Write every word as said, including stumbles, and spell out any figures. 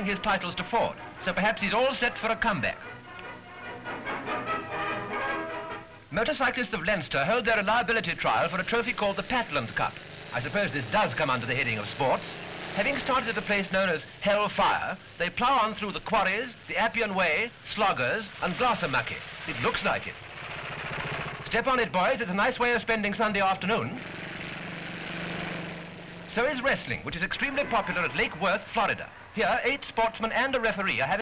losing his titles to Ford, so perhaps he's all set for a comeback. Motorcyclists of Leinster hold their reliability trial for a trophy called the Patland Cup. I suppose this does come under the heading of sports. Having started at a place known as Hell-Fire, they plough on through the quarries, the Appian Way, Sloggers and Glasermucky. It looks like it. Step on it, boys. It's a nice way of spending Sunday afternoon. So is wrestling, which is extremely popular at Lake Worth, Florida. Here, eight sportsmen and a referee are having